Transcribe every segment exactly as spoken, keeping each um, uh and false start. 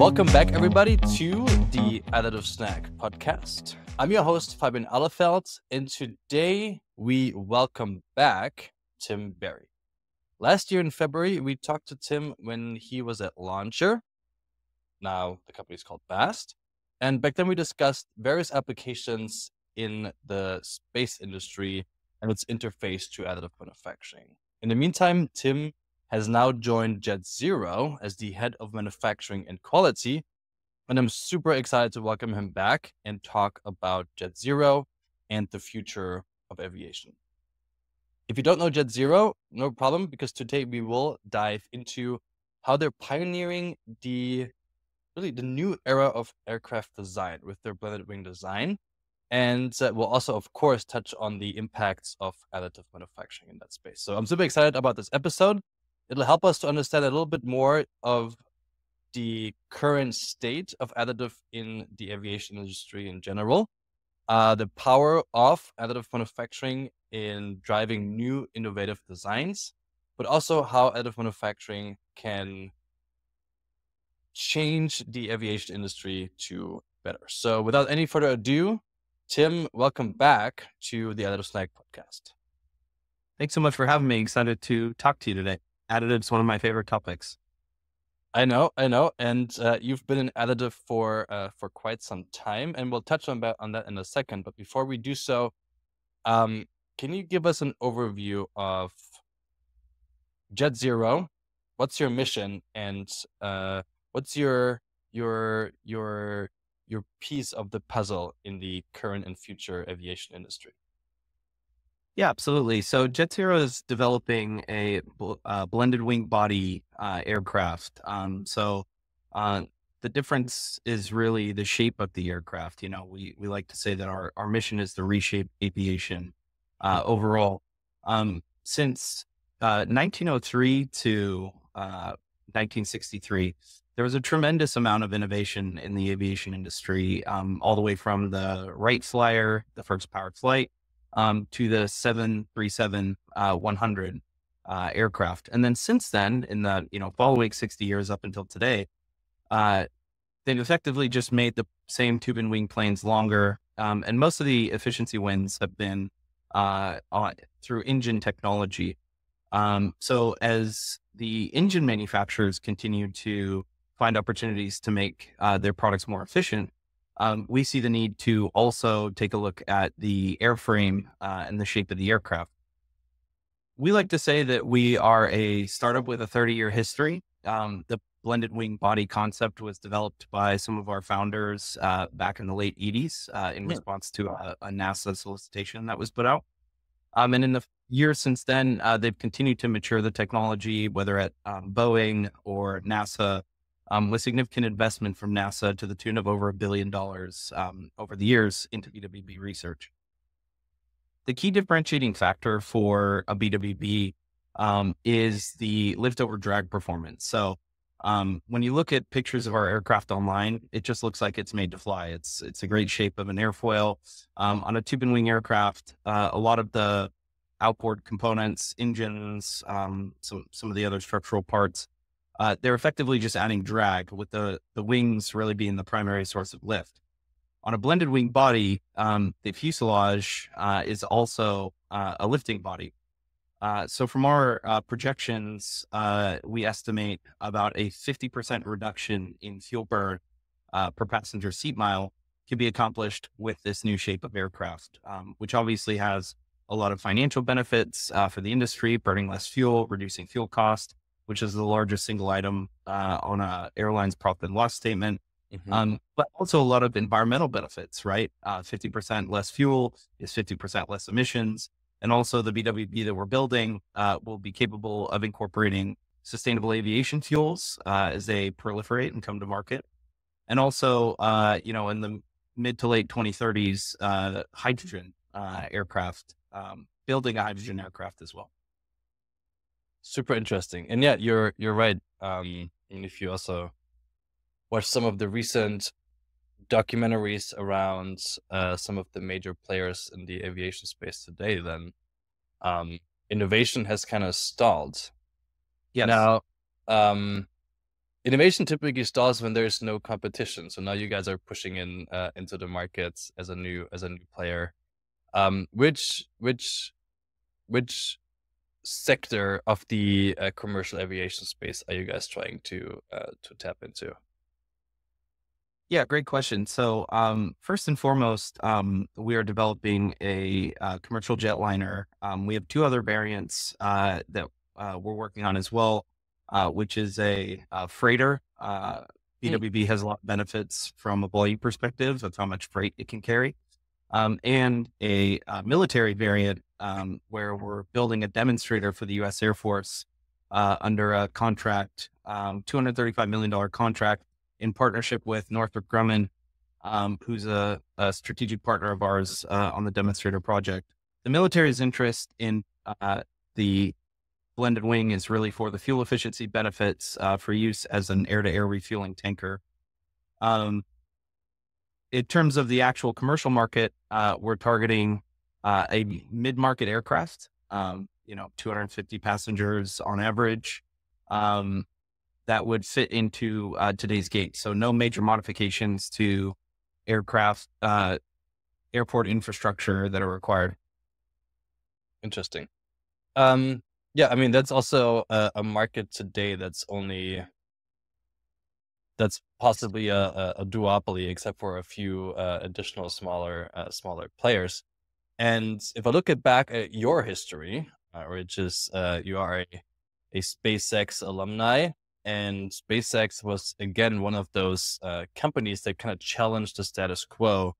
Welcome back, everybody, to the Additive Snack podcast. I'm your host, Fabian Allefeld, and today we welcome back Tim Berry. Last year in February, we talked to Tim when he was at Launcher. Now the company is called Vast. And back then we discussed various applications in the space industry and its interface to additive manufacturing. In the meantime, Tim has now joined JetZero as the head of manufacturing and quality. And I'm super excited to welcome him back and talk about JetZero and the future of aviation. If you don't know JetZero, no problem, because today we will dive into how they're pioneering the really the new era of aircraft design with their blended wing design. And uh, we'll also, of course, touch on the impacts of additive manufacturing in that space. So I'm super excited about this episode. It'll help us to understand a little bit more of the current state of additive in the aviation industry in general, uh, the power of additive manufacturing in driving new innovative designs, but also how additive manufacturing can change the aviation industry to better. So without any further ado, Tim, welcome back to the Additive Snack podcast. Thanks so much for having me. Excited to talk to you today. Additive is one of my favorite topics. I know, I know. And uh, you've been in additive for uh, for quite some time, and we'll touch on that, on that in a second. But before we do so, um, can you give us an overview of JetZero? What's your mission, and uh, what's your your your your piece of the puzzle in the current and future aviation industry? Yeah, absolutely. So JetZero is developing a uh, blended wing body uh, aircraft. Um, so uh, the difference is really the shape of the aircraft. You know, we, we like to say that our, our mission is to reshape aviation uh, overall. Um, since uh, nineteen oh three to uh, nineteen sixty-three, there was a tremendous amount of innovation in the aviation industry, um, all the way from the Wright flyer, the first powered flight, Um, to the seven thirty-seven uh, one hundred uh, aircraft. And then since then, in the you know following sixty years up until today, uh, they effectively just made the same tube and wing planes longer. Um, and most of the efficiency wins have been uh, on, through engine technology. Um, so as the engine manufacturers continue to find opportunities to make uh, their products more efficient, Um, we see the need to also take a look at the airframe uh, and the shape of the aircraft. We like to say that we are a startup with a thirty year history. Um, the blended wing body concept was developed by some of our founders uh, back in the late eighties uh, in yeah. response to a, a NASA solicitation that was put out. Um, and in the years since then, uh, they've continued to mature the technology, whether at um, Boeing or NASA, Um, with significant investment from NASA to the tune of over a billion dollars um, over the years into B W B research. The key differentiating factor for a B W B um, is the lift-over drag performance. So um, when you look at pictures of our aircraft online, it just looks like it's made to fly. It's it's a great shape of an airfoil. Um, on a tube and wing aircraft, uh, a lot of the outboard components, engines, um, some, some of the other structural parts, Uh, they're effectively just adding drag, with the, the wings really being the primary source of lift. On a blended wing body, um, the fuselage uh, is also uh, a lifting body. Uh, so from our uh, projections, uh, we estimate about a fifty percent reduction in fuel burn uh, per passenger seat mile can be accomplished with this new shape of aircraft, um, which obviously has a lot of financial benefits uh, for the industry, burning less fuel, reducing fuel cost, which is the largest single item uh, on a airline's profit and loss statement, mm-hmm. um, but also a lot of environmental benefits, right? Uh, fifty percent less fuel is fifty percent less emissions. And also the B W B that we're building uh, will be capable of incorporating sustainable aviation fuels uh, as they proliferate and come to market. And also, uh, you know, in the mid to late twenty thirties, uh, hydrogen uh, aircraft, um, building a hydrogen aircraft as well. Super interesting. And yeah, you're, you're right. Um, and if you also watch some of the recent documentaries around, uh, some of the major players in the aviation space today, then, um, innovation has kind of stalled. Yes. Now, um, Innovation typically starts when there's no competition. So now you guys are pushing in uh, into the markets as a new as a new player. Um, which which which sector of the uh, commercial aviation space are you guys trying to uh, to tap into? Yeah, great question. So um, first and foremost, um, we are developing a uh, commercial jetliner. Um, we have two other variants uh, that uh, we're working on as well. Uh, which is a, a freighter. Uh, B W B has a lot of benefits from a volume perspective of how much freight it can carry. Um, and a, a military variant um, where we're building a demonstrator for the U S Air Force uh, under a contract, um, two hundred thirty-five million dollar contract in partnership with Northrop Grumman, um, who's a, a strategic partner of ours uh, on the demonstrator project. The military's interest in uh, the blended wing is really for the fuel efficiency benefits uh, for use as an air-to-air refueling tanker. Um, in terms of the actual commercial market, uh, we're targeting uh, a mid-market aircraft, um, you know, two hundred fifty passengers on average, um, that would fit into uh, today's gate. So no major modifications to aircraft, uh, airport infrastructure that are required. Interesting. Um, Yeah, I mean, that's also a, a market today that's only, that's possibly a, a, a duopoly, except for a few uh, additional smaller, uh, smaller players. And if I look at back at your history, uh, which is uh, you are a, a SpaceX alumni, and SpaceX was, again, one of those uh, companies that kind of challenged the status quo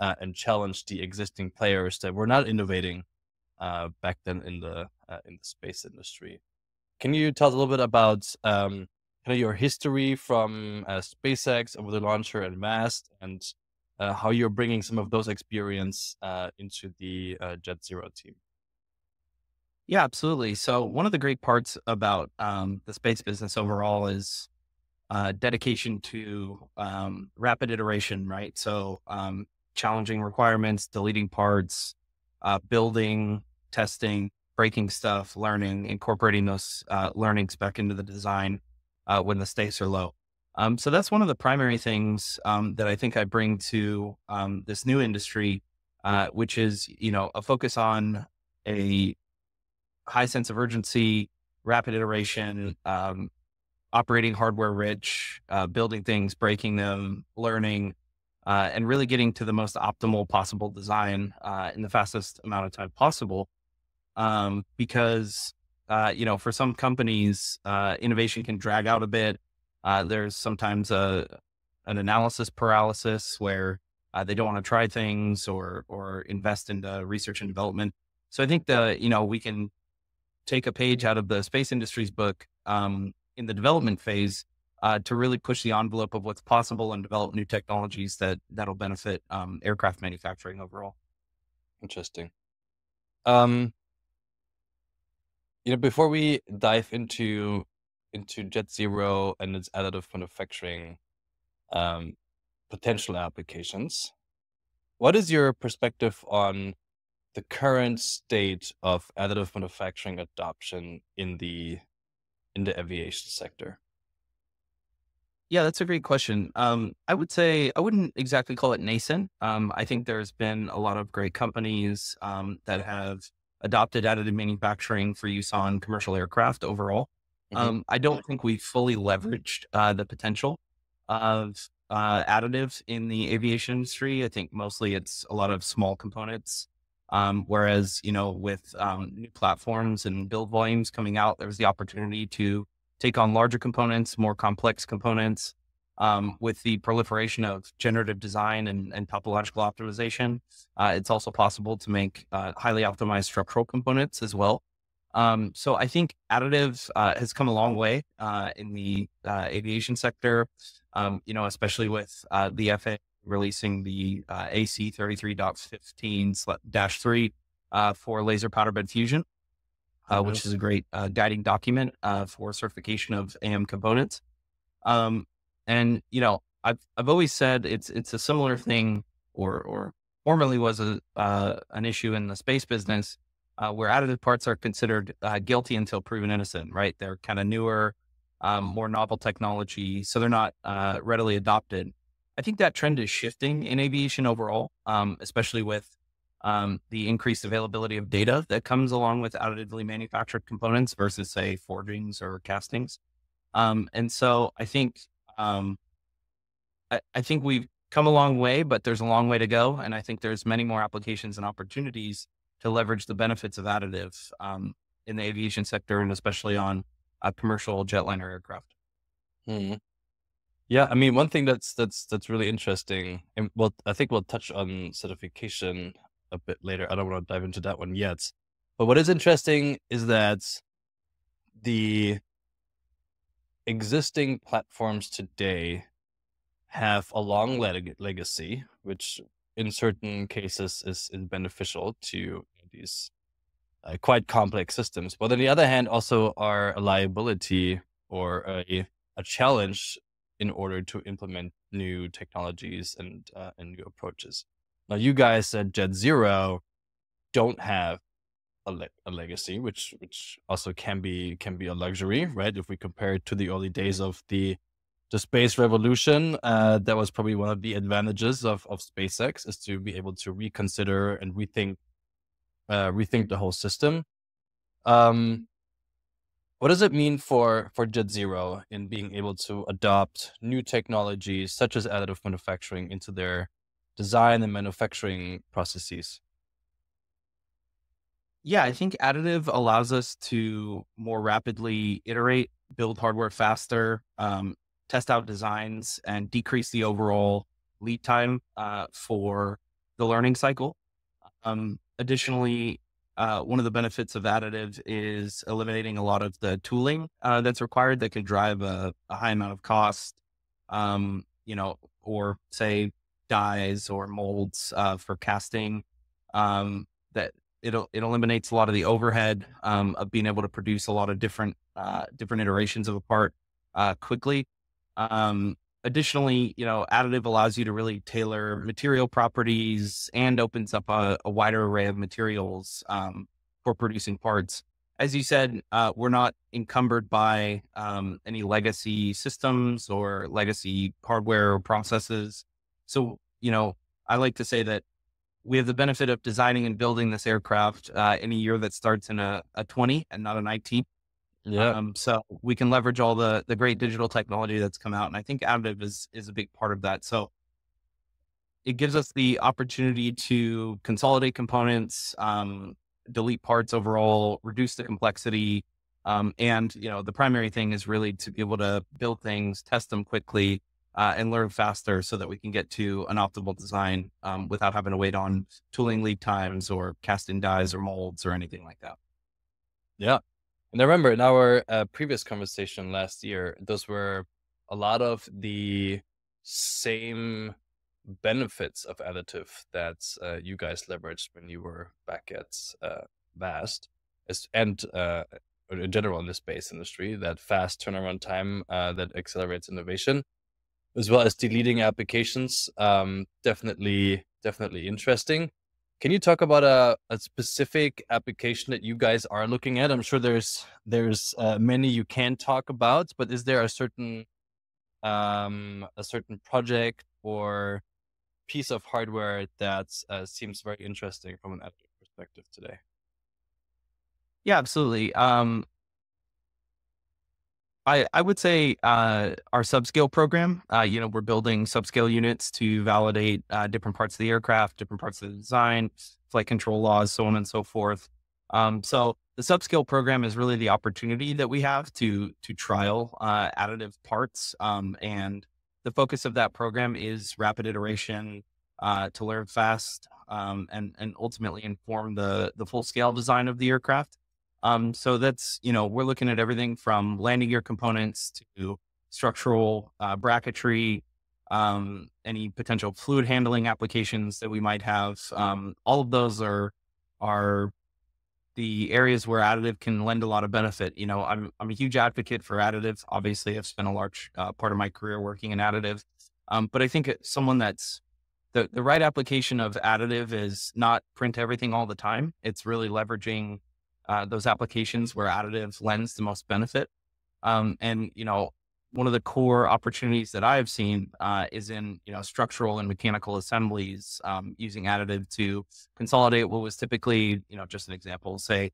uh, and challenged the existing players that were not innovating Uh, back then in the uh, in the space industry. Can you tell us a little bit about um, kind of your history from uh, SpaceX over the Launcher and Vast, and uh, how you're bringing some of those experience uh, into the uh, JetZero team? Yeah, absolutely. So one of the great parts about um, the space business overall is uh, dedication to um, rapid iteration, right? So um, challenging requirements, deleting parts, uh, building, testing, breaking stuff, learning, incorporating those uh, learnings back into the design uh, when the stakes are low. Um, so that's one of the primary things um, that I think I bring to um, this new industry, uh, which is, you know, a focus on a high sense of urgency, rapid iteration, um, operating hardware rich, uh, building things, breaking them, learning, Uh, and really getting to the most optimal possible design uh, in the fastest amount of time possible. Um, because, uh, you know, for some companies, uh, innovation can drag out a bit. Uh, there's sometimes a, an analysis paralysis where uh, they don't want to try things or, or invest into research and development. So I think that, you know, we can take a page out of the space industry's book um, in the development phase Uh, to really push the envelope of what's possible and develop new technologies that that'll benefit um, aircraft manufacturing overall. Interesting. Um, you know, before we dive into into JetZero and its additive manufacturing um, potential applications, what is your perspective on the current state of additive manufacturing adoption in the in the aviation sector? Yeah, that's a great question. Um, I would say, I wouldn't exactly call it nascent. Um, I think there's been a lot of great companies um, that have adopted additive manufacturing for use on commercial aircraft overall. Mm-hmm. Um, I don't think we've fully leveraged uh, the potential of uh, additives in the aviation industry. I think mostly it's a lot of small components. Um, whereas, you know, with um, new platforms and build volumes coming out, there was the opportunity to take on larger components, more complex components, um, with the proliferation of generative design and, and topological optimization. Uh, it's also possible to make uh, highly optimized structural components as well. Um, so I think additive uh, has come a long way uh, in the uh, aviation sector, um, you know, especially with uh, the F A A releasing the uh, A C thirty-three point fifteen dash three uh, for laser powder bed fusion. Uh, which is a great uh, guiding document uh, for certification of A M components. Um, and, you know, I've, I've always said it's, it's a similar thing, or, or formerly was a, uh, an issue in the space business uh, where additive parts are considered uh, guilty until proven innocent, right? They're kind of newer, um, more novel technology, so they're not uh, readily adopted. I think that trend is shifting in aviation overall, um, especially with um, the increased availability of data that comes along with additively manufactured components versus, say, forgings or castings. Um, and so I think um, I, I think we've come a long way, but there's a long way to go. And I think there's many more applications and opportunities to leverage the benefits of additive um, in the aviation sector, and especially on uh, commercial jetliner aircraft. Mm-hmm. Yeah, I mean, one thing that's that's that's really interesting, and well, I think we'll touch on certification a bit later. I don't want to dive into that one yet. But what is interesting is that the existing platforms today have a long leg legacy, which in certain cases is, is beneficial to these uh, quite complex systems. But on the other hand, also are a liability or a, a challenge in order to implement new technologies and, uh, and new approaches. Now, you guys at JetZero don't have a, le a legacy, which which also can be can be a luxury, right? If we compare it to the early days of the the space revolution, uh, that was probably one of the advantages of, of SpaceX, is to be able to reconsider and rethink, uh, rethink the whole system. Um, what does it mean for, for JetZero in being able to adopt new technologies such as additive manufacturing into their design and manufacturing processes? Yeah, I think additive allows us to more rapidly iterate, build hardware faster, um, test out designs, and decrease the overall lead time uh, for the learning cycle. Um, additionally, uh, one of the benefits of additive is eliminating a lot of the tooling uh, that's required that can drive a, a high amount of cost, um, you know, or say dies or molds uh, for casting. Um, that it, it eliminates a lot of the overhead um, of being able to produce a lot of different, uh, different iterations of a part uh, quickly. Um, additionally, you know, additive allows you to really tailor material properties and opens up a, a wider array of materials, um, for producing parts. As you said, uh, we're not encumbered by, um, any legacy systems or legacy hardware or processes. So, you know, I like to say that we have the benefit of designing and building this aircraft, uh, in a year that starts in a, a twenty and not an nineteen. Yeah. Um, so we can leverage all the, the great digital technology that's come out. And I think additive is, is a big part of that. So it gives us the opportunity to consolidate components, um, delete parts overall, reduce the complexity. Um, and, you know, the primary thing is really to be able to build things, test them quickly, uh, and learn faster so that we can get to an optimal design, um, without having to wait on tooling lead times or casting dies or molds or anything like that. Yeah. And I remember in our uh, previous conversation last year, those were a lot of the same benefits of additive that uh, you guys leveraged when you were back at uh, Vast, and uh, in general in the space industry, that fast turnaround time uh, that accelerates innovation, as well as the leading applications. Um, definitely, definitely interesting. Can you talk about a, a specific application that you guys are looking at? I'm sure there's there's uh, many you can talk about, but is there a certain um, a certain project or piece of hardware that uh, seems very interesting from an additive perspective today? Yeah, absolutely. Um, I I would say uh, our subscale program. Uh, you know, we're building subscale units to validate uh, different parts of the aircraft, different parts of the design, flight control laws, so on and so forth. Um, so the subscale program is really the opportunity that we have to to trial uh, additive parts, um, and the focus of that program is rapid iteration uh, to learn fast um, and and ultimately inform the the full scale design of the aircraft. Um, so that's, you know, we're looking at everything from landing gear components to structural uh, bracketry, um, any potential fluid handling applications that we might have. Um, all of those are, are the areas where additive can lend a lot of benefit. You know, I'm, I'm a huge advocate for additive. Obviously, I've spent a large uh, part of my career working in additive. Um, but I think someone that's the, the right application of additive is not print everything all the time. It's really leveraging Uh, those applications where additive lends the most benefit. Um, and, you know, one of the core opportunities that I've seen uh, is in, you know, structural and mechanical assemblies, um, using additive to consolidate what was typically, you know, just an example, say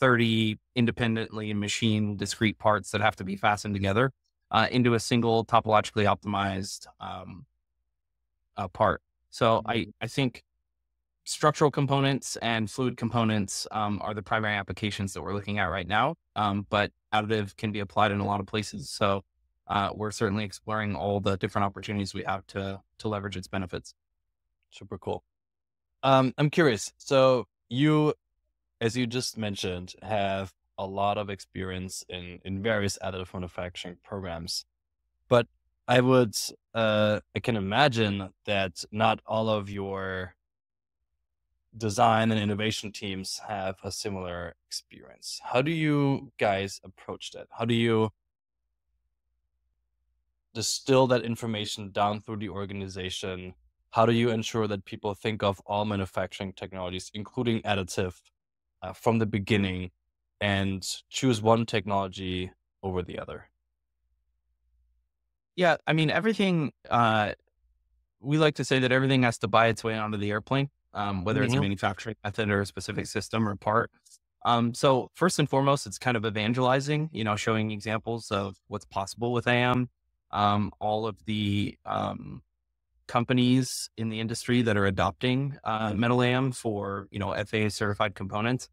thirty independently machined discrete parts that have to be fastened together uh, into a single topologically optimized um, uh, part. So I, I think structural components and fluid components um, are the primary applications that we're looking at right now, um, but additive can be applied in a lot of places. So Uh, we're certainly exploring all the different opportunities we have to, to leverage its benefits. Super cool. Um, I'm curious. So you, as you just mentioned, have a lot of experience in, in various additive manufacturing programs, but I would, uh, I can imagine that not all of your design and innovation teams have a similar experience. How do you guys approach that? How do you distill that information down through the organization? How do you ensure that people think of all manufacturing technologies, including additive, uh, from the beginning, and choose one technology over the other? Yeah, I mean, everything, uh, we like to say that everything has to buy its way onto the airplane, um, whether mm-hmm. it's a manufacturing method or a specific system or part. Um, so first and foremost, it's kind of evangelizing, you know, showing examples of what's possible with A M. Um, all of the um, companies in the industry that are adopting uh, metal A M for, you know, F A A certified components,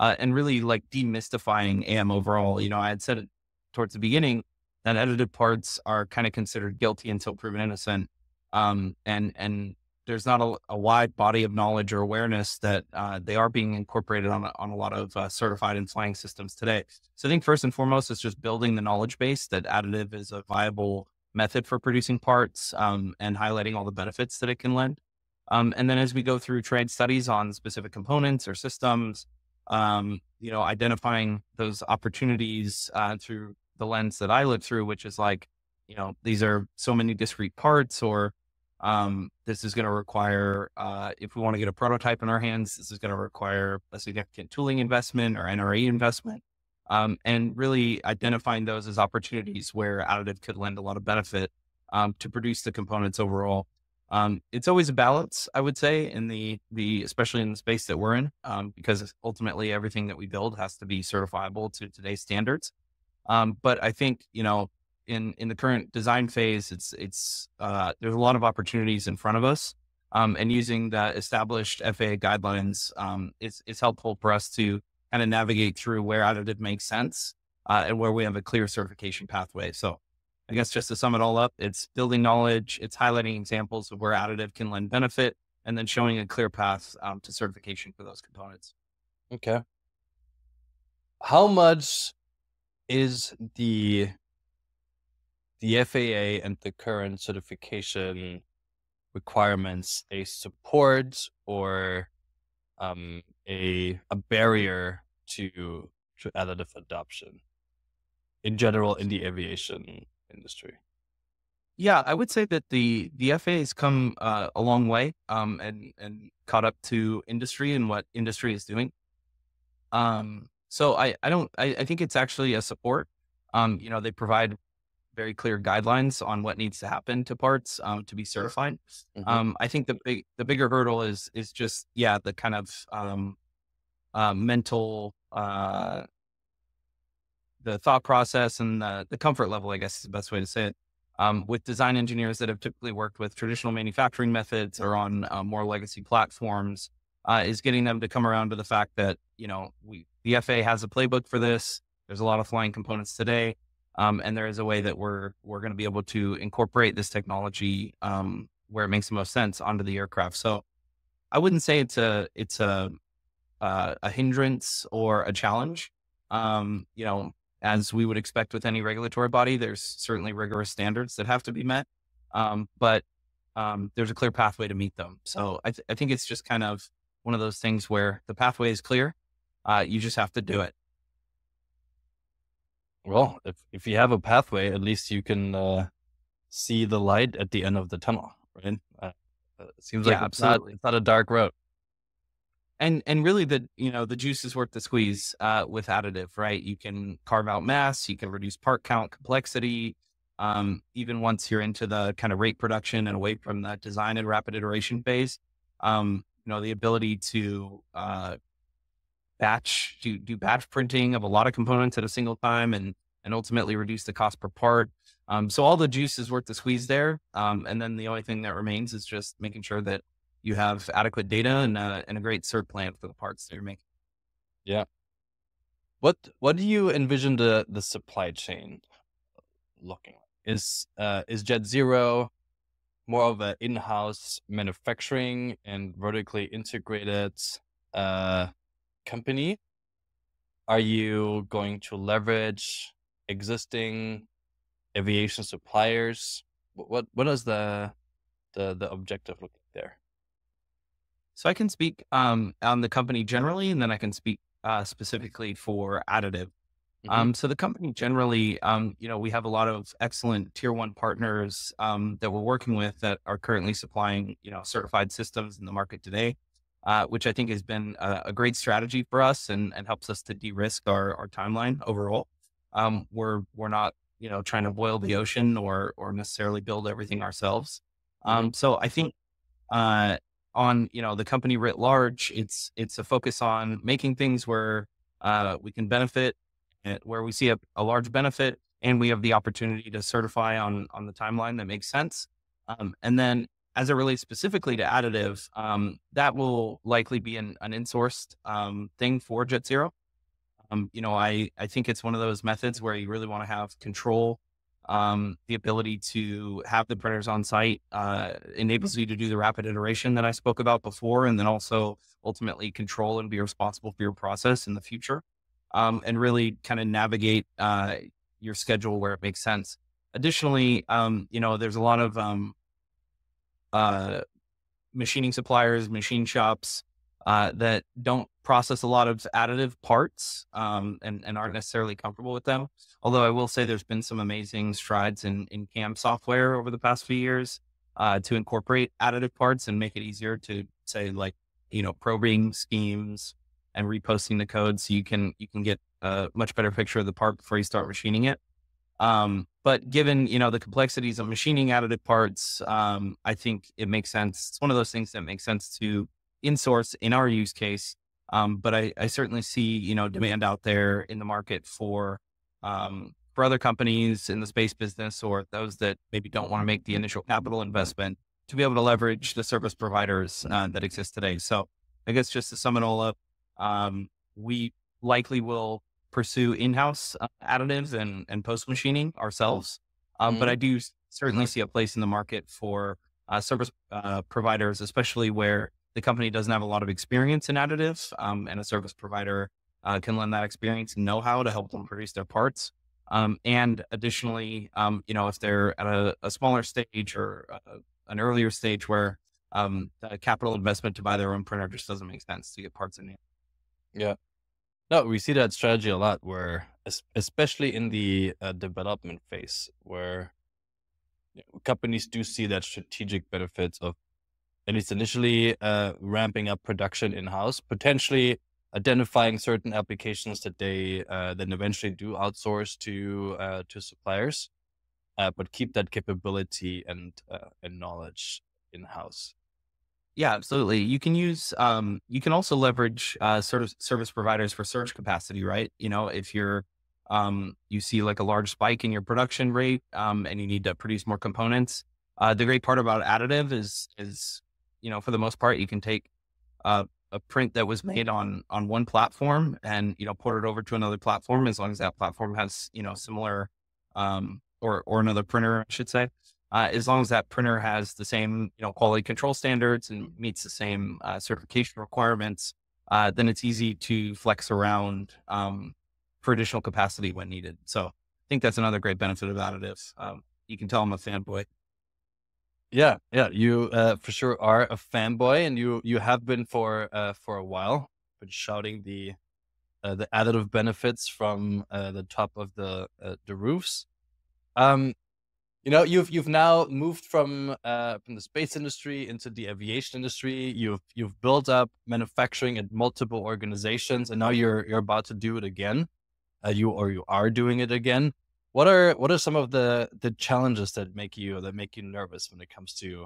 uh, and really like demystifying A M overall. You know, I had said it towards the beginning that edited parts are kind of considered guilty until proven innocent. Um, and, and there's not a, a wide body of knowledge or awareness that uh, they are being incorporated on, on a lot of uh, certified and flying systems today. So I think first and foremost, it's just building the knowledge base that additive is a viable method for producing parts, um, and highlighting all the benefits that it can lend. Um, and then as we go through trade studies on specific components or systems, um, you know, identifying those opportunities uh, through the lens that I look through, which is like, you know, these are so many discrete parts, or Um, this is going to require, uh, if we want to get a prototype in our hands, this is going to require a significant tooling investment or N R E investment. Um, and really identifying those as opportunities where additive could lend a lot of benefit, um, to produce the components overall. Um, it's always a balance, I would say, in the, the, especially in the space that we're in, um, because ultimately everything that we build has to be certifiable to today's standards. Um, but I think, you know, In, in the current design phase, it's, it's, uh, there's a lot of opportunities in front of us. Um, and using the established F A A guidelines, um, is, is helpful for us to kind of navigate through where additive makes sense, uh, and where we have a clear certification pathway. So I guess just to sum it all up, it's building knowledge, it's highlighting examples of where additive can lend benefit, and then showing a clear path, um, to certification for those components. Okay. How much is the the F A A and the current certification requirements a support or um, a, a barrier to, to additive adoption in general in the aviation industry? Yeah, I would say that the, the F A A has come uh, a long way, um, and, and caught up to industry and what industry is doing. Um, so I, I don't, I, I think it's actually a support. Um, you know, they provide very clear guidelines on what needs to happen to parts, um, to be certified. Mm-hmm. Um, I think the big, the bigger hurdle is, is just, yeah, the kind of, um, uh, mental, uh, the thought process and the, the comfort level, I guess is the best way to say it, um, with design engineers that have typically worked with traditional manufacturing methods or on uh, more legacy platforms, uh, is getting them to come around to the fact that, you know, we, the F A A has a playbook for this. There's a lot of flying components today. Um, and there is a way that we're, we're going to be able to incorporate this technology, um, where it makes the most sense onto the aircraft. So I wouldn't say it's a, it's a, uh, a hindrance or a challenge. Um, you know, as we would expect with any regulatory body, there's certainly rigorous standards that have to be met. Um, but, um, there's a clear pathway to meet them. So I, th I think it's just kind of one of those things where the pathway is clear. Uh, you just have to do it. Well, if, if you have a pathway, at least you can uh, see the light at the end of the tunnel, right? Uh, it seems yeah, like it's not, it's not a dark road. And and really the, you know, the juice is worth the squeeze uh, with additive, right? You can carve out mass, you can reduce part count, complexity. Um, even once you're into the kind of rate production and away from the design and rapid iteration phase, um, you know, the ability to uh, batch, to do batch printing of a lot of components at a single time and, and ultimately reduce the cost per part. Um, so all the juice is worth the squeeze there. Um, and then the only thing that remains is just making sure that you have adequate data and a, and a great cert plan for the parts that you're making. Yeah. What, what do you envision the, the supply chain looking like? Is, uh, is JetZero more of an in-house manufacturing and vertically integrated, uh, company? Are you going to leverage existing aviation suppliers? What, what is the, the, the objective look like there? So I can speak um, on the company generally, and then I can speak uh, specifically for additive. Mm-hmm. Um, so the company generally, um, you know, we have a lot of excellent tier one partners um, that we're working with that are currently supplying, you know, certified systems in the market today, uh, which I think has been a, a great strategy for us and, and helps us to de-risk our, our timeline overall. Um, we're, we're not, you know, trying to boil the ocean or, or necessarily build everything ourselves. Um, so I think, uh, on, you know, the company writ large, it's, it's a focus on making things where, uh, we can benefit, where we see a, a large benefit and we have the opportunity to certify on, on the timeline that makes sense. Um, and then as it relates specifically to additive, um, that will likely be an, an insourced, um, thing for JetZero. Um, you know, I, I think it's one of those methods where you really want to have control. Um, the ability to have the printers on site, uh, enables you to do the rapid iteration that I spoke about before, and then also ultimately control and be responsible for your process in the future. Um, and really kind of navigate, uh, your schedule where it makes sense. Additionally, um, you know, there's a lot of, um, uh, machining suppliers, machine shops, uh, that don't process a lot of additive parts, um, and, and aren't necessarily comfortable with them. Although I will say there's been some amazing strides in, in C A M software over the past few years, uh, to incorporate additive parts and make it easier to say, like, you know, probing schemes and reposting the code. So you can, you can get a much better picture of the part before you start machining it. Um, but given, you know, the complexities of machining additive parts, um, I think it makes sense. It's one of those things that makes sense to insource in our use case. Um, but I, I certainly see, you know, demand out there in the market for, um, for other companies in the space business, or those that maybe don't want to make the initial capital investment, to be able to leverage the service providers uh, that exist today. So I guess just to sum it all up, um, we likely will pursue in-house uh, additives and, and post-machining ourselves. Um, mm-hmm. But I do certainly see a place in the market for uh, service uh, providers, especially where the company doesn't have a lot of experience in additive, um, and a service provider uh, can lend that experience and know-how to help them produce their parts. Um, and additionally, um, you know, if they're at a, a smaller stage or a, an earlier stage where um, the capital investment to buy their own printer just doesn't make sense to get parts in. Yeah. No, we see that strategy a lot where, especially in the uh, development phase, where companies do see that strategic benefits of, at least initially, uh, ramping up production in-house, potentially identifying certain applications that they uh, then eventually do outsource to uh, to suppliers, uh, but keep that capability and uh, and knowledge in-house. Yeah, absolutely. You can use, um, you can also leverage uh, sort of service providers for surge capacity, right? You know, if you're um, you see like a large spike in your production rate, um, and you need to produce more components. Uh, the great part about additive is is you know, for the most part, you can take uh, a print that was made on, on one platform and, you know, port it over to another platform, as long as that platform has, you know, similar, um, or, or another printer, I should say, uh, as long as that printer has the same, you know, quality control standards and meets the same uh, certification requirements, uh, then it's easy to flex around um, for additional capacity when needed. So I think that's another great benefit of additives. Um, you can tell I'm a fanboy. Yeah. Yeah. You, uh, for sure are a fanboy, and you, you have been for, uh, for a while, been shouting the, uh, the additive benefits from, uh, the top of the, uh, the roofs. Um, You know, you've you've now moved from uh, from the space industry into the aviation industry. You've you've built up manufacturing at multiple organizations, and now you're you're about to do it again. Uh, you or you are doing it again. What are what are some of the the challenges that make you that make you nervous when it comes to,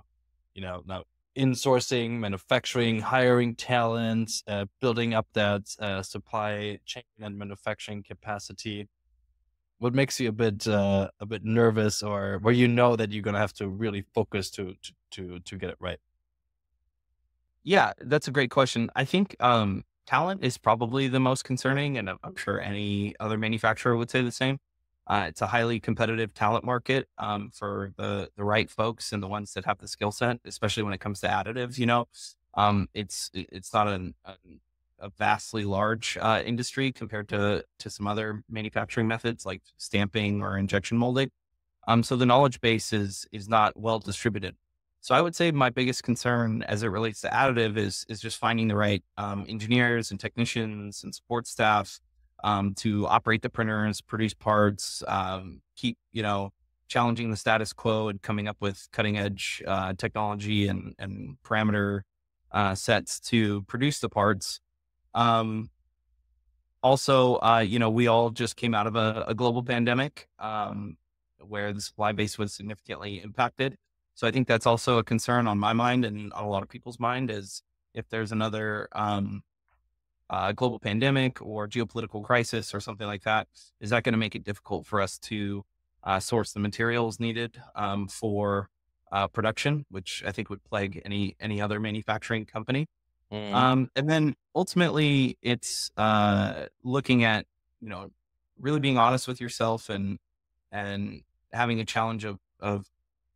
you know, now insourcing, manufacturing, hiring talent, uh, building up that uh, supply chain and manufacturing capacity? What makes you a bit uh, a bit nervous, or where you know that you're gonna have to really focus to to to, to get it right? Yeah, that's a great question. I think um, talent is probably the most concerning, and I'm sure any other manufacturer would say the same. Uh, it's a highly competitive talent market um, for the the right folks and the ones that have the skill set, especially when it comes to additives. You know, um, it's it's not an, an a vastly large uh, industry compared to, to some other manufacturing methods like stamping or injection molding. Um, so the knowledge base is, is not well distributed. So I would say my biggest concern as it relates to additive is, is just finding the right um, engineers and technicians and support staff um, to operate the printers, produce parts, um, keep, you know, challenging the status quo and coming up with cutting edge uh, technology and, and parameter uh, sets to produce the parts. Um, also, uh, you know, we all just came out of a, a global pandemic, um, where the supply base was significantly impacted. So I think that's also a concern on my mind and on a lot of people's mind is if there's another, um, uh, global pandemic or geopolitical crisis or something like that, is that going to make it difficult for us to, uh, source the materials needed, um, for, uh, production, which I think would plague any, any other manufacturing company. Um, and then ultimately it's, uh, looking at, you know, really being honest with yourself and, and having a challenge of, of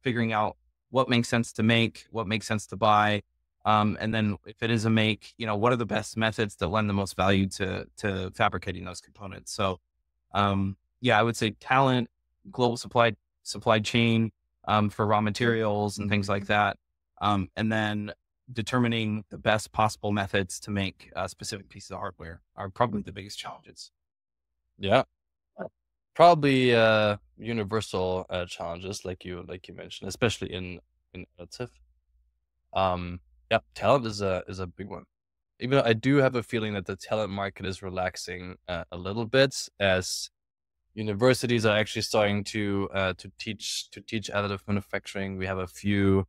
figuring out what makes sense to make, what makes sense to buy. Um, and then if it is a make, you know, what are the best methods that lend the most value to, to fabricating those components? So, um, yeah, I would say talent, global supply, supply chain, um, for raw materials and things like that. Um, and then determining the best possible methods to make a uh, specific piece of hardware are probably the biggest challenges. Yeah, probably uh, universal uh, challenges, like you like you mentioned, especially in in additive. Um, yeah, talent is a is a big one. Even though I do have a feeling that the talent market is relaxing uh, a little bit, as universities are actually starting to uh, to teach to teach additive manufacturing. We have a few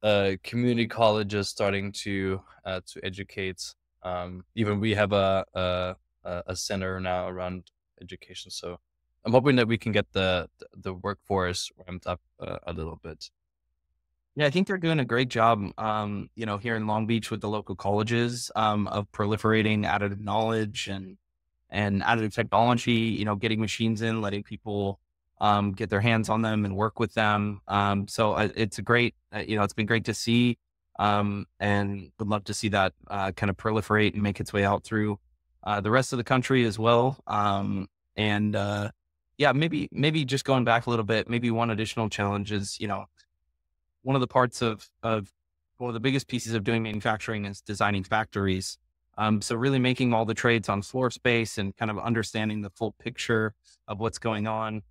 uh community colleges starting to uh to educate. Um even we have a a a center now around education, so I'm hoping that we can get the the workforce ramped up uh, a little bit. Yeah, I think they're doing a great job um you know, here in Long Beach with the local colleges um of proliferating additive knowledge and and additive technology, you know, getting machines in, letting people Um, get their hands on them and work with them. Um, so uh, it's a great, uh, you know, it's been great to see, um, and would love to see that uh, kind of proliferate and make its way out through uh, the rest of the country as well. Um, and uh, yeah, maybe, maybe just going back a little bit, maybe one additional challenge is, you know, one of the parts of, of one of the biggest pieces of doing manufacturing is designing factories. Um, so really making all the trades on floor space and kind of understanding the full picture of what's going on.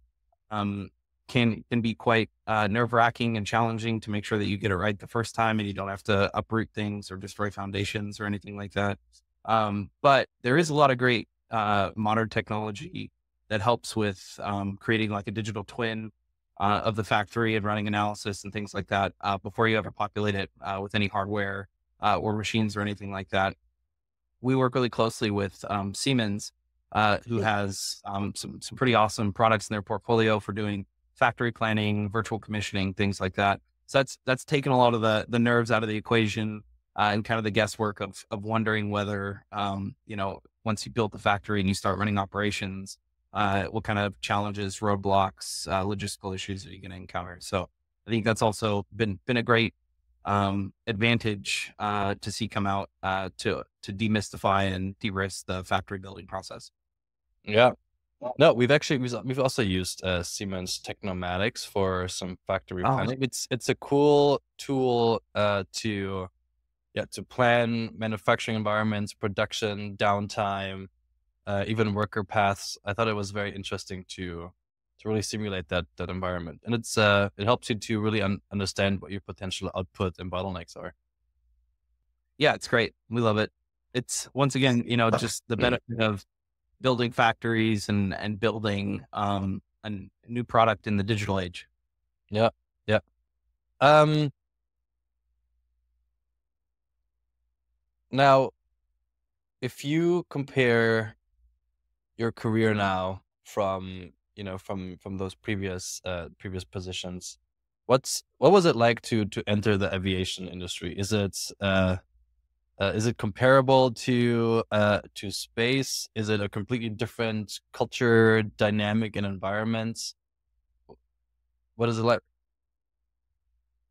Um, can, can be quite, uh, nerve wracking and challenging to make sure that you get it right the first time and you don't have to uproot things or destroy foundations or anything like that. Um, but there is a lot of great, uh, modern technology that helps with, um, creating like a digital twin, uh, of the factory and running analysis and things like that, uh, before you ever populate it, uh, with any hardware, uh, or machines or anything like that. We work really closely with, um, Siemens, Uh, who has um, some, some pretty awesome products in their portfolio for doing factory planning, virtual commissioning, things like that. So that's, that's taken a lot of the, the nerves out of the equation uh, and kind of the guesswork of, of wondering whether, um, you know, once you build the factory and you start running operations, uh, what kind of challenges, roadblocks, uh, logistical issues are you going to encounter? So I think that's also been, been a great um, advantage, uh, to see come out, uh, to, to demystify and de-risk the factory building process. Yeah, no, we've actually, we've also used uh, Siemens Tecnomatix for some factory oh, planning. It's, it's a cool tool, uh, to, yeah, to plan manufacturing environments, production, downtime, uh, even worker paths. I thought it was very interesting to, to really simulate that that environment. And it's uh, it helps you to really un understand what your potential output and bottlenecks are. Yeah, it's great. We love it. It's once again, you know, just the benefit of building factories and and building um, a new product in the digital age. Yeah, yeah. Um, now, if you compare your career now from you know from from those previous uh, previous positions, what's what was it like to to enter the aviation industry? Is it uh, uh, is it comparable to uh, to space? Is it a completely different culture, dynamic, and environment? What is it like?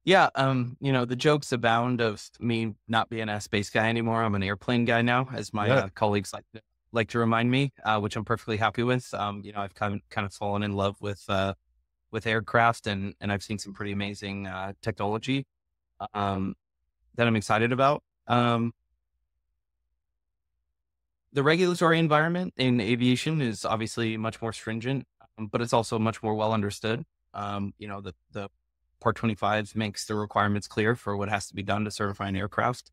Yeah, um, you know, the jokes abound of me not being a space guy anymore. I'm an airplane guy now, as my yeah. uh, colleagues like to, like to remind me, uh, which I'm perfectly happy with. Um, you know, I've kind of, kind of fallen in love with uh, with aircraft, and and I've seen some pretty amazing uh, technology um, that I'm excited about. Um, the regulatory environment in aviation is obviously much more stringent, um, but it's also much more well understood. Um, you know, the the Part twenty-five makes the requirements clear for what has to be done to certify an aircraft.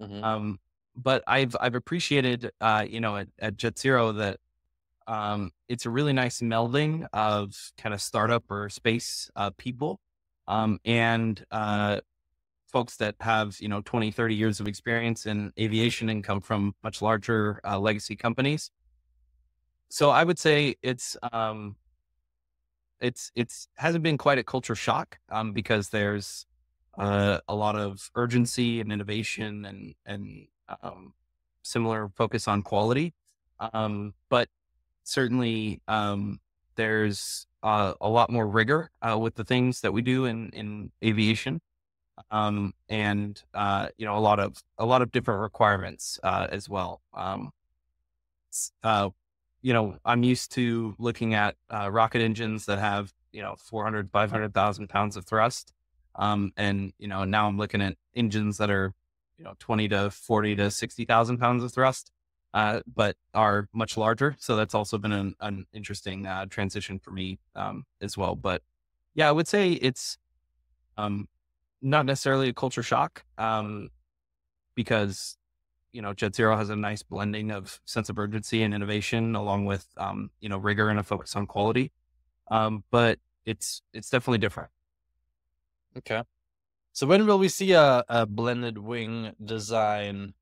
Mm-hmm. Um, but I've, I've appreciated, uh, you know, at, at JetZero that, um, it's a really nice melding of kind of startup or space, uh, people, um, and, uh, folks that have, you know, twenty, thirty years of experience in aviation and come from much larger, uh, legacy companies. So I would say it's, um, It's, it's hasn't been quite a culture shock, um, because there's, uh, a lot of urgency and innovation and, and, um, similar focus on quality. Um, but certainly, um, there's, uh, a lot more rigor, uh, with the things that we do in, in aviation. Um, and, uh, you know, a lot of, a lot of different requirements, uh, as well. Um, uh, You know, I'm used to looking at uh, rocket engines that have, you know, four hundred, five hundred thousand pounds of thrust. Um, and, you know, now I'm looking at engines that are, you know, twenty to forty to sixty thousand pounds of thrust, uh, but are much larger. So that's also been an, an interesting uh, transition for me um, as well. But yeah, I would say it's um, not necessarily a culture shock um, because you know, JetZero has a nice blending of sense of urgency and innovation along with, um, you know, rigor and a focus on quality. Um, but it's, it's definitely different. Okay. So when will we see a, a blended wing design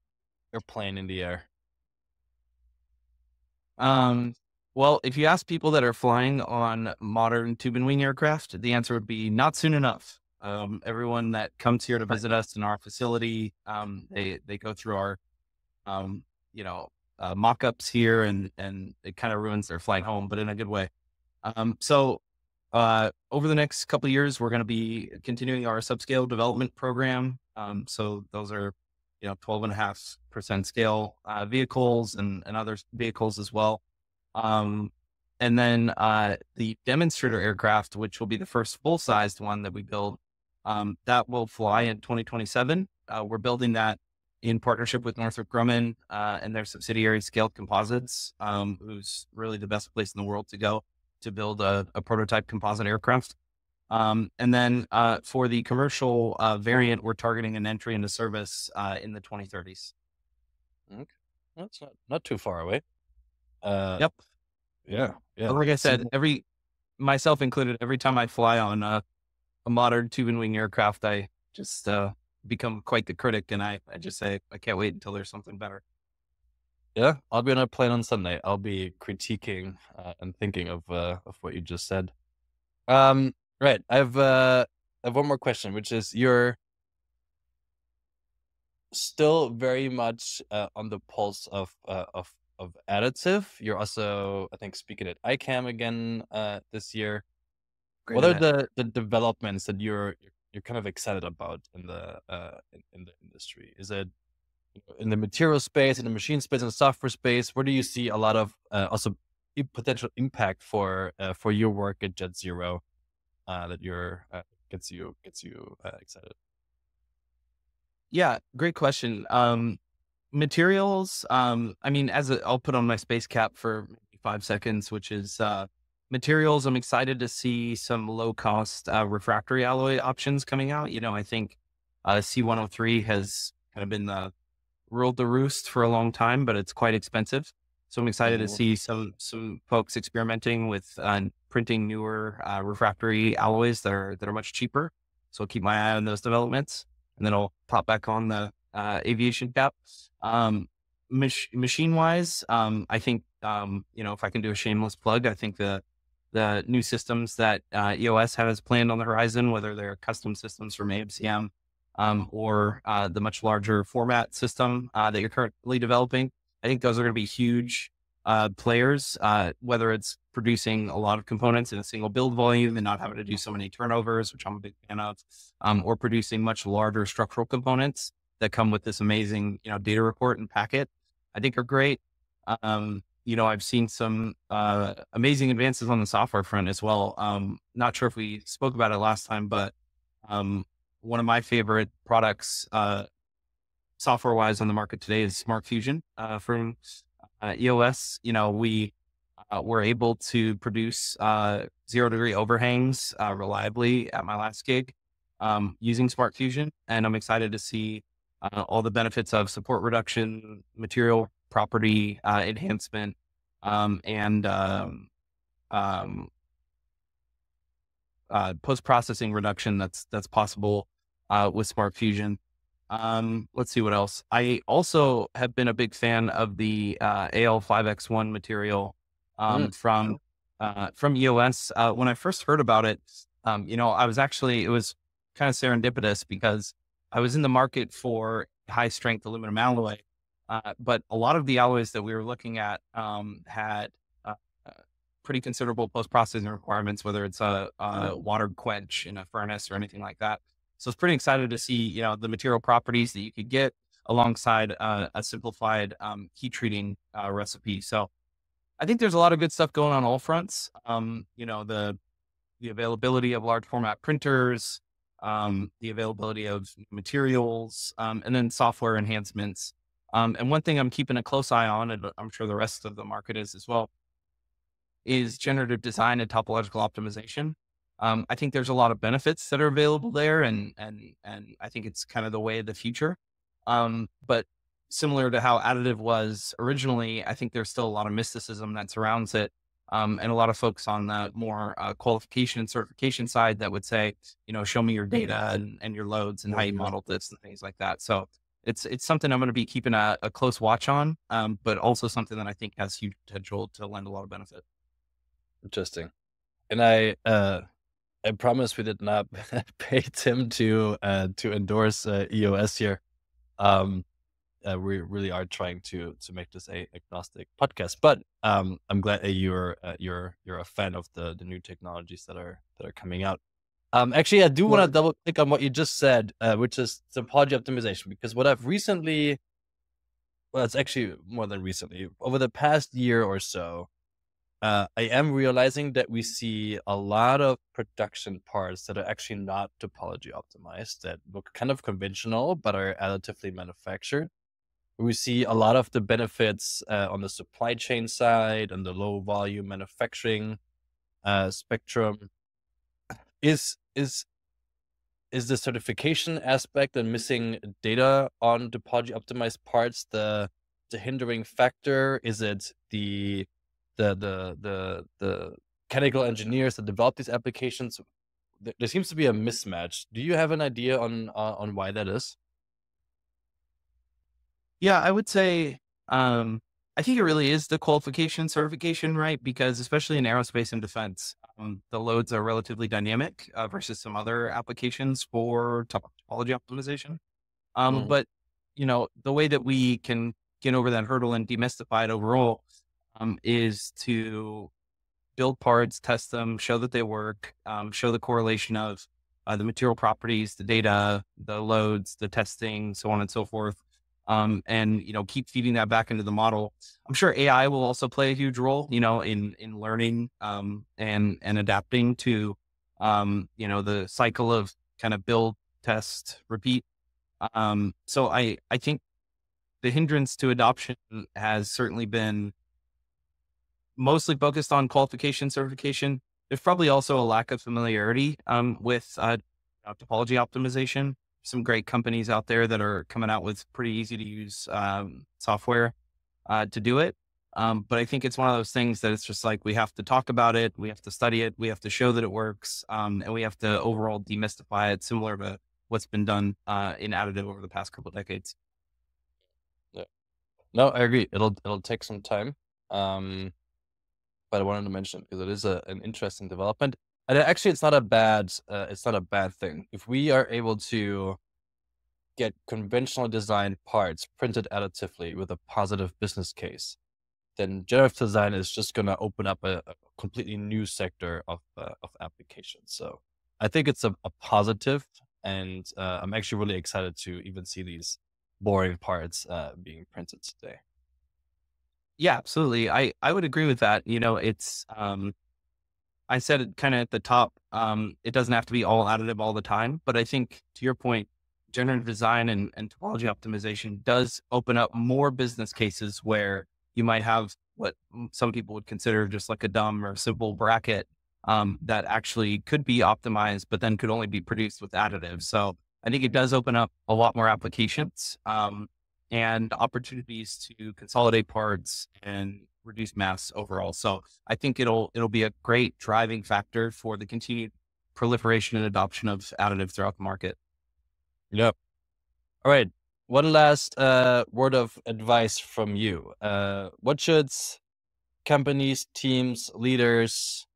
airplane in the air? Um, well, if you ask people that are flying on modern tube and wing aircraft, the answer would be not soon enough. Um, everyone that comes here to visit us in our facility, um, they, they go through our, Um, you know, uh, mock-ups here, and, and it kind of ruins their flight home, but in a good way. Um, so, uh, over the next couple of years, we're going to be continuing our subscale development program. Um, so those are, you know, twelve and a half percent scale, uh, vehicles and, and other vehicles as well. Um, and then, uh, the demonstrator aircraft, which will be the first full-sized one that we build, um, that will fly in twenty twenty-seven. Uh, we're building that in partnership with Northrop Grumman uh, and their subsidiary Scaled Composites, um, who's really the best place in the world to go to build a, a prototype composite aircraft. Um, and then uh, for the commercial uh, variant, we're targeting an entry into service uh, in the twenty thirties. Okay. That's not, not too far away. Uh, yep. Yeah. Yeah. Like I said, every, myself included, every time I fly on a, a modern tube and wing aircraft, I just, uh, become quite the critic, and I, I just say I can't wait until there's something better. Yeah, I'll be on a plane on Sunday. I'll be critiquing uh, and thinking of uh, of what you just said. Um, right. I've uh, I have one more question, which is you're still very much uh, on the pulse of uh, of of additive. You're also, I think, speaking at I CAM again uh, this year. Great. What are the the developments that you're you're kind of excited about in the, uh, in, in the industry? Is it in the material space, in the machine space, in the software space? Where do you see a lot of, uh, also potential impact for, uh, for your work at JetZero, uh, that you're, uh, gets you, gets you, uh, excited? Yeah. Great question. Um, materials. Um, I mean, as a, I'll put on my space cap for five seconds, which is, uh, materials. I'm excited to see some low cost uh, refractory alloy options coming out. You know, I think uh, C one oh three has kind of been the ruled the roost for a long time, but it's quite expensive. So I'm excited to see some some folks experimenting with uh, printing newer uh, refractory alloys that are that are much cheaper. So I'll keep my eye on those developments, and then I'll pop back on the uh, aviation cap. Um, mach machine wise, um, I think um, you know, if I can do a shameless plug, I think the the new systems that uh, E O S has planned on the horizon, whether they're custom systems from A M C M um, or uh, the much larger format system uh, that you're currently developing, I think those are going to be huge uh, players, uh, whether it's producing a lot of components in a single build volume and not having to do so many turnovers, which I'm a big fan of, um, or producing much larger structural components that come with this amazing, you know, data report and packet, I think are great. Um, you know, I've seen some uh, amazing advances on the software front as well. Um, not sure if we spoke about it last time, but um, one of my favorite products, uh, software wise on the market today is Smart Fusion, uh, from, uh, E O S. You know, we, uh, were able to produce, uh, zero degree overhangs, uh, reliably at my last gig, um, using Smart Fusion. And I'm excited to see, uh, all the benefits of support reduction, material property, uh, enhancement, um, and, um, um, uh, post-processing reduction that's, that's possible, uh, with Smart Fusion. Um, let's see what else. I also have been a big fan of the, uh, A L five X one material, um, mm. from, uh, from E O S. Uh, when I first heard about it, um, you know, I was actually, it was kind of serendipitous because I was in the market for high strength aluminum alloy. Uh, but a lot of the alloys that we were looking at, um, had, uh, pretty considerable post-processing requirements, whether it's a, a water quench in a furnace or anything like that. So it's pretty excited to see, you know, the material properties that you could get alongside uh, a simplified um, heat treating uh, recipe. So I think there's a lot of good stuff going on all fronts. Um, you know, the, the availability of large format printers, um, the availability of materials, um, and then software enhancements. Um, and one thing I'm keeping a close eye on, and I'm sure the rest of the market is as well, is generative design and topological optimization. Um, I think there's a lot of benefits that are available there, and, and, and I think it's kind of the way of the future. Um, but similar to how additive was originally, I think there's still a lot of mysticism that surrounds it. Um, and a lot of folks on the more uh, qualification and certification side that would say, you know, show me your data and, and your loads and how you modeled this and things like that. So it's, it's something I'm going to be keeping a, a close watch on, um, but also something that I think has huge potential to lend a lot of benefit. Interesting. And I, uh, I promise we did not pay Tim to uh, to endorse uh, E O S here. Um, uh, we really are trying to to make this a agnostic podcast, but um, I'm glad that you're uh, you're you're a fan of the the new technologies that are that are coming out. Um, actually, I do want to double click on what you just said, uh, which is topology optimization, because what I've recently, well, it's actually more than recently, over the past year or so. Uh, I am realizing that we see a lot of production parts that are actually not topology optimized, that look kind of conventional, but are additively manufactured. We see a lot of the benefits uh, on the supply chain side and the low volume manufacturing uh, spectrum. Is, is, is the certification aspect and missing data on topology optimized parts the, the hindering factor? Is it the... The, the, the, the chemical engineers that develop these applications? There seems to be a mismatch. Do you have an idea on, uh, on why that is? Yeah, I would say, um, I think it really is the qualification certification, right? Because especially in aerospace and defense, um, the loads are relatively dynamic uh, versus some other applications for topology optimization. Um, mm. But you know, the way that we can get over that hurdle and demystify it overall, Um, is to build parts, test them, show that they work, um, show the correlation of uh, the material properties, the data, the loads, the testing, so on and so forth. Um, and, you know, keep feeding that back into the model. I'm sure A I will also play a huge role, you know, in, in learning, um, and, and adapting to, um, you know, the cycle of kind of build, test, repeat. Um, so I, I think the hindrance to adoption has certainly been mostly focused on qualification, certification. There's probably also a lack of familiarity um, with uh, topology optimization. Some great companies out there that are coming out with pretty easy to use um, software uh, to do it. Um, but I think it's one of those things that it's just like, we have to talk about it. We have to study it. We have to show that it works. Um, and we have to overall demystify it, similar to what's been done uh, in additive over the past couple of decades. Yeah, no, I agree. It'll, it'll take some time. Um, but I wanted to mention it because it is a, an interesting development. And actually, it's not a bad, uh, it's not a bad thing. If we are able to get conventional designed parts printed additively with a positive business case, then generative design is just going to open up a, a completely new sector of, uh, of applications. So I think it's a, a positive, and uh, I'm actually really excited to even see these boring parts uh, being printed today. Yeah, absolutely. I, I would agree with that. You know, it's, um, I said it kind of at the top, um, it doesn't have to be all additive all the time, but I think to your point, generative design and, and topology optimization does open up more business cases where you might have what some people would consider just like a dumb or simple bracket, um, that actually could be optimized, but then could only be produced with additives. So I think it does open up a lot more applications, um, and opportunities to consolidate parts and reduce mass overall. So I think it'll, it'll be a great driving factor for the continued proliferation and adoption of additive throughout the market. Yep. All right. One last uh, word of advice from you. Uh, what should companies, teams, leaders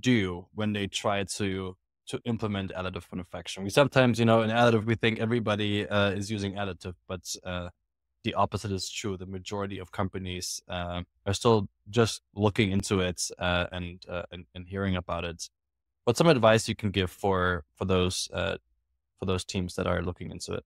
do when they try to to implement additive manufacturing? We sometimes, you know, in additive, we think everybody uh, is using additive, but uh, the opposite is true. The majority of companies uh, are still just looking into it uh, and, uh, and and hearing about it. What's some advice you can give for for those uh, for those teams that are looking into it?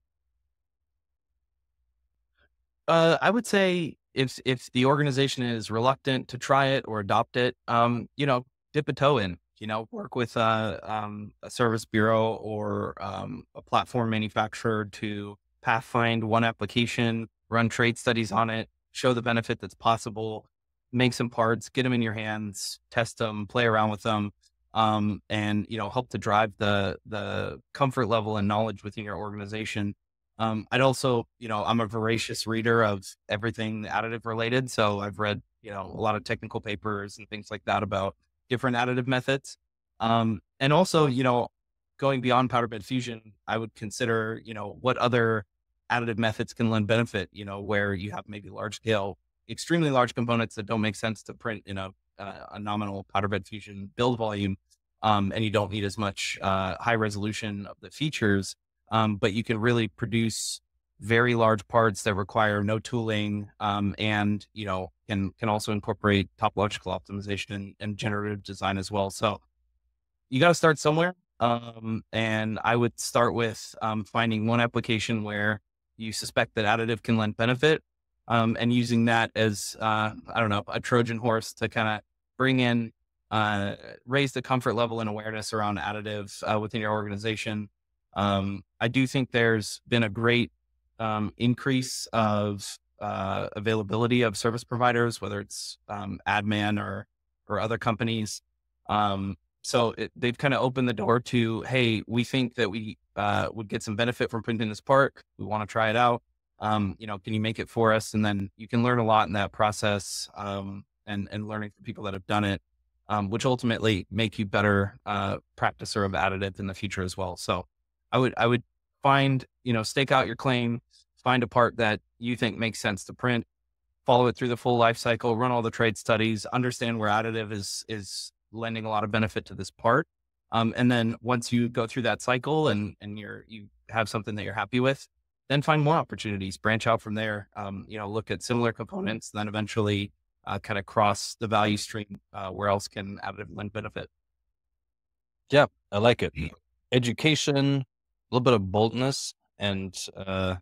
Uh, I would say if, if the organization is reluctant to try it or adopt it, um, you know, dip a toe in, you know, work with a, um, a service bureau or um, a platform manufacturer to pathfind one application, run trade studies on it, show the benefit that's possible, make some parts, get them in your hands, test them, play around with them, um, and, you know, help to drive the, the comfort level and knowledge within your organization. Um, I'd also, you know, I'm a voracious reader of everything additive related. So I've read, you know, a lot of technical papers and things like that about different additive methods. Um, and also, you know, going beyond powder bed fusion, I would consider, you know, what other additive methods can lend benefit, you know, where you have maybe large scale, extremely large components that don't make sense to print in a, a nominal powder bed fusion build volume. Um, and you don't need as much uh, high resolution of the features. Um, but you can really produce very large parts that require no tooling, um, and, you know, can, can also incorporate topological optimization and, and generative design as well. So you got to start somewhere. Um, and I would start with, um, finding one application where you suspect that additive can lend benefit, um, and using that as, uh, I don't know, a Trojan horse to kind of bring in, uh, raise the comfort level and awareness around additive, uh, within your organization. Um, I do think there's been a great, um, increase of, uh, availability of service providers, whether it's, um, Adman or, or other companies. Um, so it, they've kind of opened the door to, hey, we think that we, uh, would get some benefit from printing this part. We want to try it out. Um, you know, can you make it for us? And then you can learn a lot in that process, um, and, and learning from people that have done it, um, which ultimately make you better, uh, practicer of additive in the future as well. So I would, I would find, you know, stake out your claim, find a part that you think makes sense to print, follow it through the full life cycle, run all the trade studies, understand where additive is, is lending a lot of benefit to this part. Um, and then once you go through that cycle and, and you're, you have something that you're happy with, then find more opportunities, branch out from there. Um, you know, look at similar components, then eventually, uh, kind of cross the value stream, uh, where else can additive lend benefit? Yeah. I like it. Education, a little bit of boldness, and uh,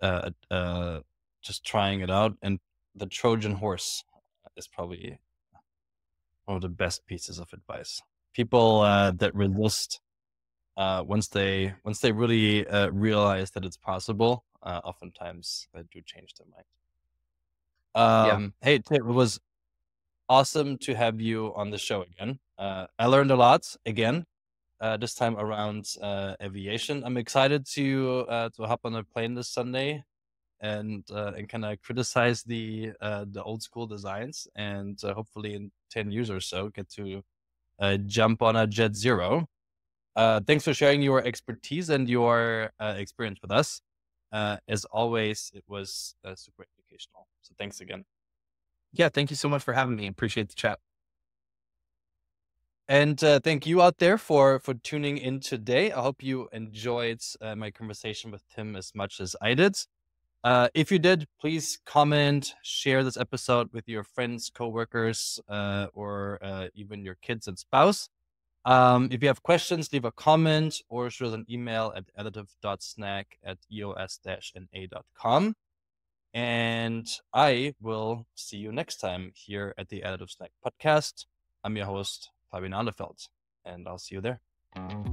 uh, uh, just trying it out. And the Trojan horse is probably one of the best pieces of advice. People uh, that resist uh, once they once they really uh, realize that it's possible, uh, oftentimes they do change their mind. Um, yeah. Hey, it was awesome to have you on the show again. Uh, I learned a lot again, uh, this time around uh, aviation. I'm excited to uh, to hop on a plane this Sunday and uh, and kind of criticize the uh, the old school designs, and uh, hopefully in ten years or so get to uh, jump on a JetZero. Uh, thanks for sharing your expertise and your uh, experience with us. Uh, as always, it was uh, super educational. So thanks again. Yeah, thank you so much for having me. Appreciate the chat. And uh, thank you out there for, for tuning in today. I hope you enjoyed uh, my conversation with Tim as much as I did. Uh, if you did, please comment, share this episode with your friends, coworkers, uh, or uh, even your kids and spouse. Um, if you have questions, leave a comment or shoot us an email at additive dot snack at E O S dash N A dot com. And I will see you next time here at the Additive Snack Podcast. I'm your host, Fabian Allefeld, and I'll see you there.